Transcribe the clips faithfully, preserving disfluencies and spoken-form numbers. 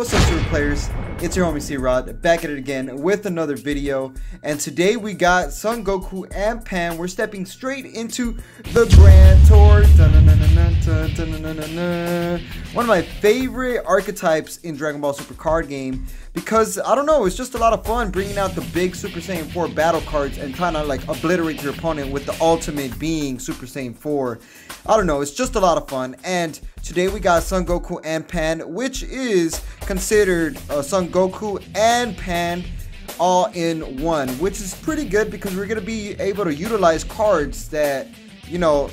What's up, Super Players? It's your homie C-Rod, back at it again with another video. And today we got Son Goku and Pan. We're stepping straight into the Grand Tour. One of my favorite archetypes in Dragon Ball Super Card Game, because, I don't know, it's just a lot of fun bringing out the big Super Saiyan four battle cards and trying to, like, obliterate your opponent with the ultimate being Super Saiyan four. I don't know, it's just a lot of fun. And today we got Son Goku and Pan, which is considered uh, Son Goku and Pan all in one, which is pretty good because we're going to be able to utilize cards that, you know,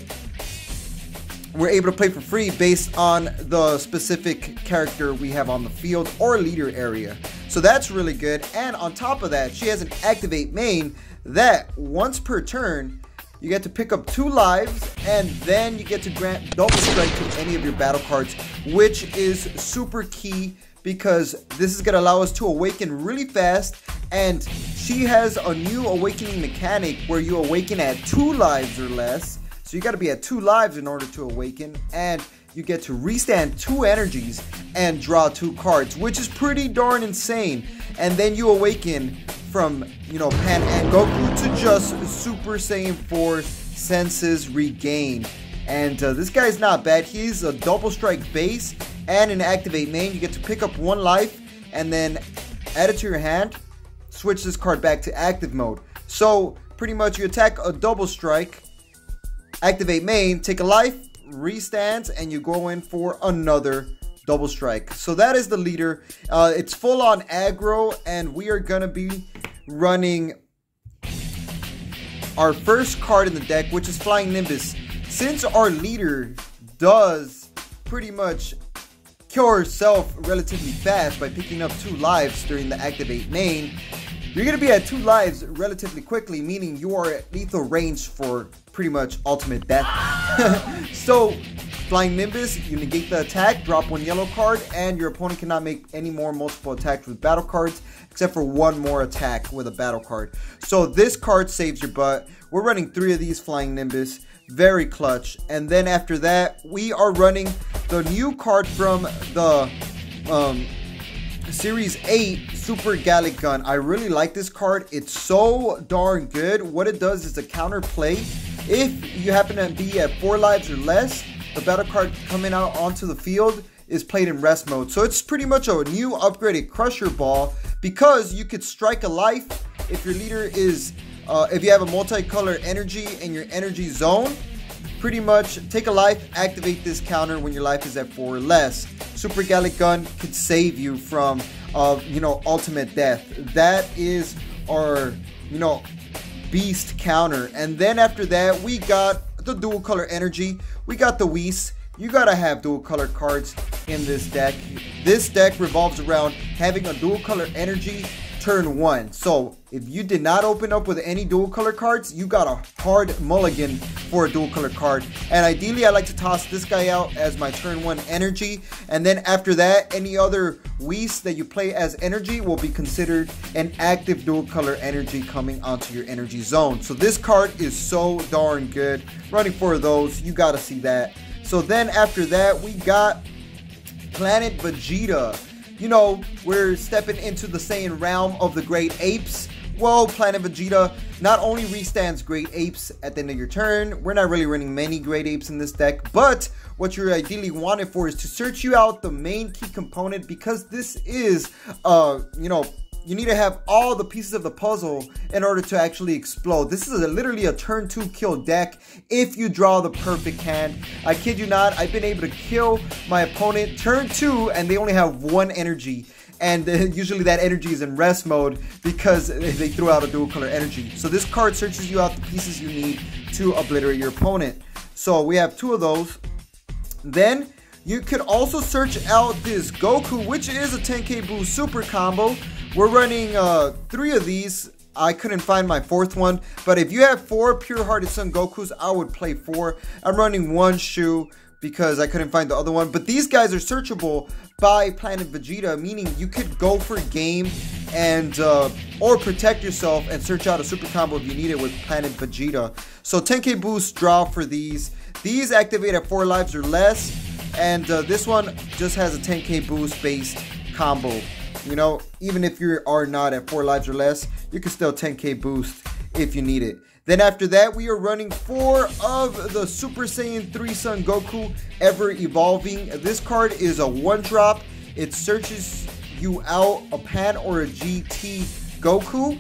we're able to play for free based on the specific character we have on the field or leader area. So that's really good. And on top of that, she has an activate main that once per turn, you get to pick up two lives, and then you get to grant double strike to any of your battle cards, which is super key because this is going to allow us to awaken really fast. And she has a new awakening mechanic where you awaken at two lives or less. So you got to be at two lives in order to awaken, and you get to restand two energies and draw two cards, which is pretty darn insane. And then you awaken from, you know, Pan and Goku to just Super Saiyan four senses regained. And uh, this guy's not bad. He's a double strike base and an activate main. You get to pick up one life and then add it to your hand, switch this card back to active mode. So pretty much you attack a double strike, activate main, take a life, restands, and you go in for another double strike. So that is the leader. Uh, it's full on aggro, and we are going to be running our first card in the deck, which is Flying Nimbus. Since our leader does pretty much kill herself relatively fast by picking up two lives during the activate main, you're going to be at two lives relatively quickly, meaning you are at lethal range for pretty much ultimate death. So Flying Nimbus, you negate the attack, drop one yellow card, and your opponent cannot make any more multiple attacks with battle cards except for one more attack with a battle card. So this card saves your butt. We're running three of these Flying Nimbus, very clutch. And then after that, we are running the new card from the um Series eight, Super Gallic Gun. I really like this card. It's so darn good. What it does is a counter play. If you happen to be at four lives or less, the battle card coming out onto the field is played in rest mode. So it's pretty much a new upgraded Crusher Ball, because you could strike a life if your leader is, uh, if you have a multicolor energy in your energy zone. Pretty much take a life, activate this counter when your life is at four or less. Super Gallic Gun could save you from, uh, you know, ultimate death. That is our, you know, beast counter. And then after that, we got the dual color energy. We got the Whis. You gotta have dual color cards in this deck. This deck revolves around having a dual color energy turn one. So if you did not open up with any dual color cards, you got a hard mulligan for a dual color card. And ideally, I like to toss this guy out as my turn one energy, and then after that, any other Whis that you play as energy will be considered an active dual color energy coming onto your energy zone. So this card is so darn good. Running four of those, you gotta see that. So then after that, we got Planet Vegeta. You know, we're stepping into the Saiyan realm of the Great Apes. Well, Planet Vegeta not only restands Great Apes at the end of your turn, we're not really running many Great Apes in this deck, but what you're ideally wanted for is to search you out the main key component, because this is, uh, you know, you need to have all the pieces of the puzzle in order to actually explode. This is a, literally a turn two kill deck if you draw the perfect hand. I kid you not, I've been able to kill my opponent turn two and they only have one energy. And uh, usually that energy is in rest mode because they threw out a dual color energy. So this card searches you out the pieces you need to obliterate your opponent. So we have two of those. Then you could also search out this Goku, which is a ten K boost super combo. We're running uh, three of these. I couldn't find my fourth one, but if you have four pure-hearted Son Gokus, I would play four. I'm running one shoe because I couldn't find the other one, but these guys are searchable by Planet Vegeta, meaning you could go for game and uh, or protect yourself and search out a super combo if you need it with Planet Vegeta. So ten K boost draw for these. These activate at four lives or less, and uh, this one just has a ten K boost based combo. You know, even if you are not at four lives or less, you can still ten K boost if you need it. Then after that, we are running four of the Super Saiyan three Son Goku Ever Evolving. This card is a one drop. It searches you out a Pan or a G T Goku.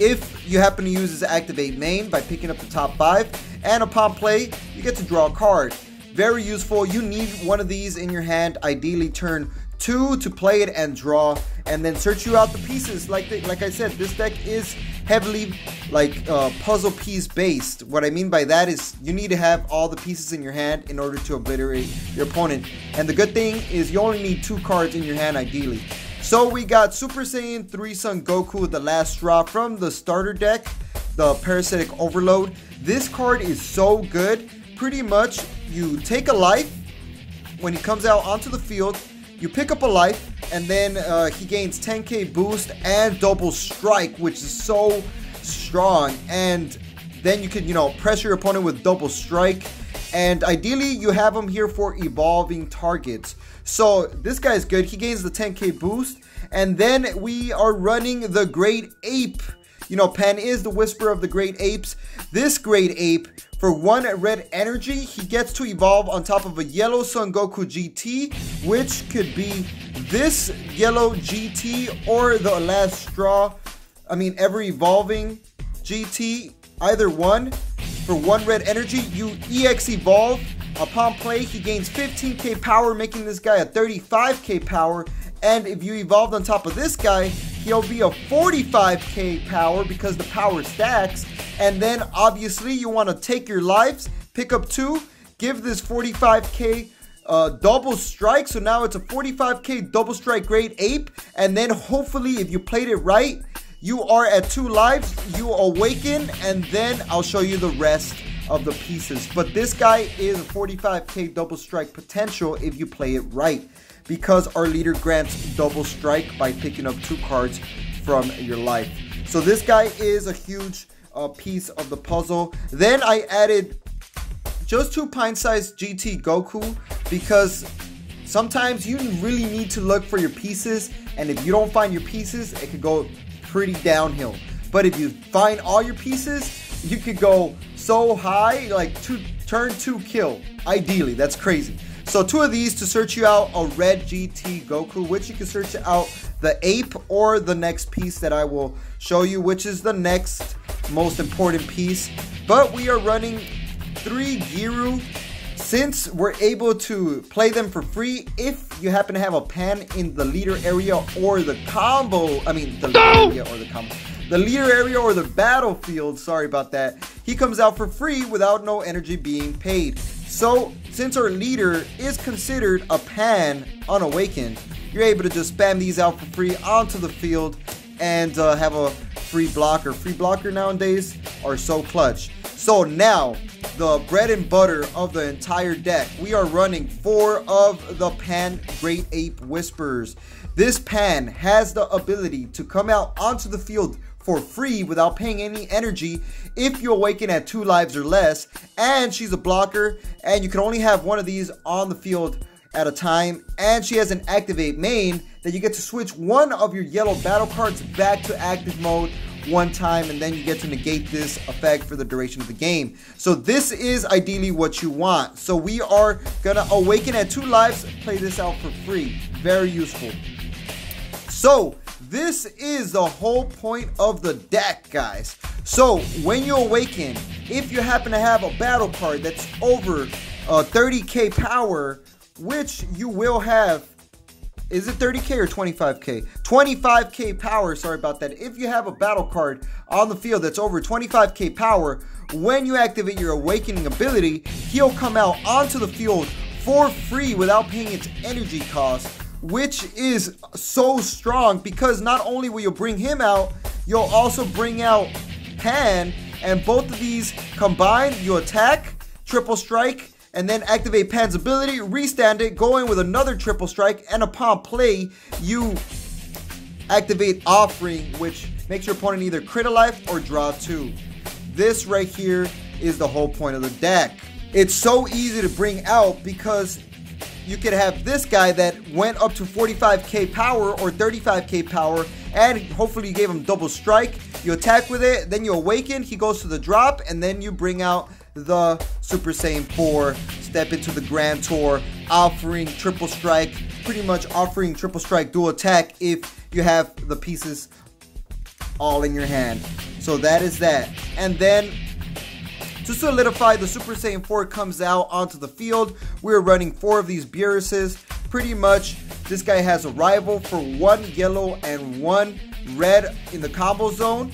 If you happen to use his activate main by picking up the top five, and upon play, you get to draw a card. Very useful. You need one of these in your hand, ideally turn two, to play it and draw, and then search you out the pieces. Like the, like I said, this deck is heavily like uh, puzzle piece based. What I mean by that is you need to have all the pieces in your hand in order to obliterate your opponent. And the good thing is you only need two cards in your hand ideally. So we got Super Saiyan three Son Goku, the last draw from the starter deck, the Parasitic Overload. This card is so good. Pretty much you take a life when he comes out onto the field. You pick up a life, and then uh, he gains ten K boost and double strike, which is so strong. And then you can, you know, press your opponent with double strike. And ideally, you have him here for evolving targets. So this guy is good. He gains the ten K boost. And then we are running the Great Ape. You know, Pan is the Whisperer of the Great Apes. This Great Ape, for one red energy, he gets to evolve on top of a yellow Son Goku G T, which could be this yellow G T or the last straw. I mean, ever evolving G T, either one. For one red energy, you E X evolve. Upon play, he gains fifteen K power, making this guy a thirty-five K power. And if you evolved on top of this guy, he'll be a forty-five K power because the power stacks. And then obviously you want to take your lives, pick up two, give this forty-five K uh, double strike. So now it's a forty-five K double strike Great Ape. And then hopefully if you played it right, you are at two lives, you awaken, and then I'll show you the rest of the pieces. But this guy is a forty-five K double strike potential if you play it right, because our leader grants double strike by picking up two cards from your life. So this guy is a huge uh, piece of the puzzle. Then I added just two pint-sized G T Goku, because sometimes you really need to look for your pieces, and if you don't find your pieces, it could go pretty downhill. But if you find all your pieces, you could go so high, like two, turn two kill, ideally. That's crazy. So two of these to search you out a red G T Goku, which you can search out the ape or the next piece that I will show you, which is the next most important piece. But we are running three Giru. Since we're able to play them for free, if you happen to have a Pan in the leader area or the combo, I mean the no! leader area or the combo, the leader area or the battlefield, sorry about that, he comes out for free without no energy being paid. So, since our leader is considered a Pan on Awaken, you're able to just spam these out for free onto the field and uh, have a free blocker. Free blocker nowadays are so clutch. So now, the bread and butter of the entire deck, we are running four of the Pan Great Ape Whisperers. This Pan has the ability to come out onto the field for free without paying any energy if you awaken at two lives or less, and she's a blocker, and you can only have one of these on the field at a time, and she has an activate main that you get to switch one of your yellow battle cards back to active mode one time, and then you get to negate this effect for the duration of the game. So this is ideally what you want. So we are gonna awaken at two lives, play this out for free. Very useful. So this is the whole point of the deck, guys. So when you awaken, if you happen to have a battle card that's over uh, thirty K power, which you will have, is it thirty K or twenty-five K? twenty-five K power, sorry about that. If you have a battle card on the field that's over twenty-five K power, when you activate your awakening ability, he'll come out onto the field for free without paying its energy cost, which is so strong, because not only will you bring him out, you'll also bring out Pan, and both of these combined, you attack, triple strike, and then activate Pan's ability, restand it, go in with another triple strike, and upon play, you activate Offering, which makes your opponent either crit a life or draw two. This right here is the whole point of the deck. It's so easy to bring out because you could have this guy that went up to forty-five K power or thirty-five K power, and hopefully you gave him double strike. You attack with it, then you awaken, he goes to the drop, and then you bring out the Super Saiyan four, step into the Grand Tour, offering triple strike, pretty much offering triple strike dual attack if you have the pieces all in your hand. So that is that. And then to solidify, the Super Saiyan four comes out onto the field. We're running four of these Beerus's. Pretty much, this guy has a rival for one yellow and one red in the combo zone.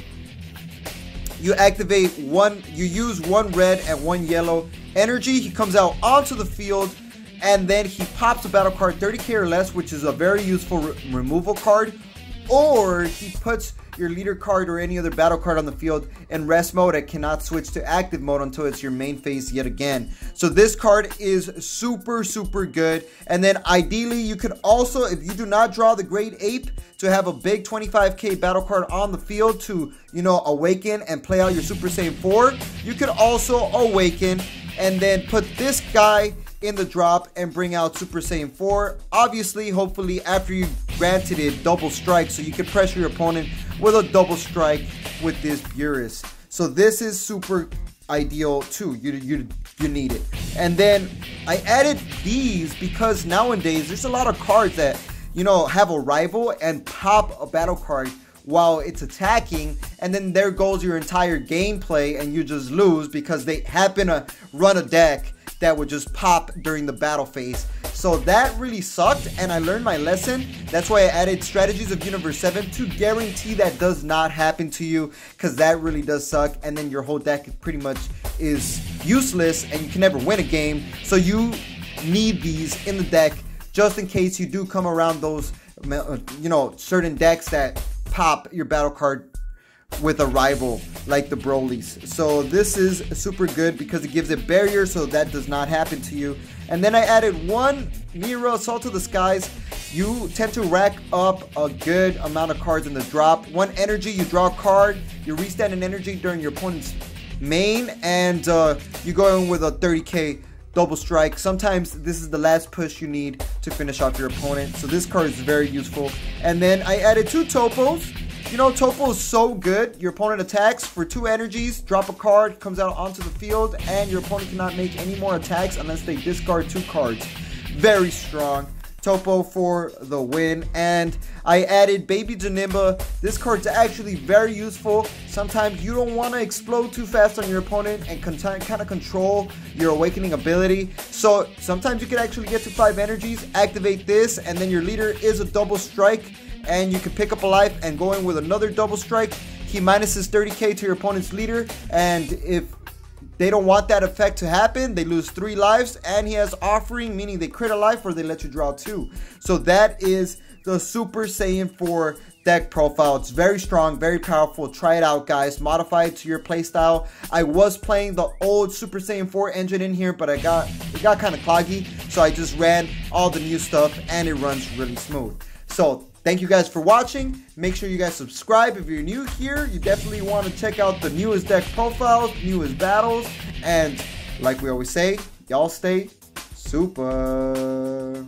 You activate one, you use one red and one yellow energy. He comes out onto the field, and then he pops a battle card thirty K or less, which is a very useful re removal card. Or he puts your leader card or any other battle card on the field in rest mode. It cannot switch to active mode until it's your main phase yet again. So this card is super, super good. And then ideally, you could also, if you do not draw the Great Ape, to have a big twenty-five K battle card on the field to, you know, awaken and play out your Super Saiyan four. You could also awaken and then put this guy in the drop and bring out Super Saiyan four. Obviously, hopefully, after you granted it double strike, so you can pressure your opponent with a double strike with this Beerus. So this is super ideal too. You, you, you need it. And then I added these because nowadays there's a lot of cards that, you know, have a rival and pop a battle card while it's attacking, and then there goes your entire gameplay and you just lose because they happen to run a deck that would just pop during the battle phase. So that really sucked, and I learned my lesson. That's why I added Strategies of Universe seven to guarantee that does not happen to you, because that really does suck, and then your whole deck pretty much is useless and you can never win a game. So you need these in the deck just in case you do come around those, you know, certain decks that pop your battle card with a rival, like the Brolys. So this is super good because it gives it barrier, so that does not happen to you. And then I added one Nera Assault to the Skies. You tend to rack up a good amount of cards in the drop. One energy, you draw a card, you restand an energy during your opponent's main, and uh, you go in with a thirty K double strike. Sometimes this is the last push you need to finish off your opponent, so this card is very useful. And then I added two Topos. You know, Topo is so good. Your opponent attacks for two energies, drop a card, comes out onto the field, and your opponent cannot make any more attacks unless they discard two cards. Very strong. Topo for the win. And I added Baby Dunimba. This card's actually very useful. Sometimes you don't want to explode too fast on your opponent and kind of control your awakening ability. So sometimes you can actually get to five energies, activate this, and then your leader is a double strike, and you can pick up a life and go in with another double strike. He minuses thirty K to your opponent's leader, and if they don't want that effect to happen, they lose three lives, and he has offering, meaning they crit a life or they let you draw two. So that is the Super Saiyan four deck profile. It's very strong, very powerful. Try it out, guys. Modify it to your playstyle. I was playing the old Super Saiyan four engine in here, but I got it got kind of cloggy, so I just ran all the new stuff, and it runs really smooth. So thank you guys for watching. Make sure you guys subscribe if you're new here. You definitely want to check out the newest deck profiles, newest battles, and like we always say, y'all stay super.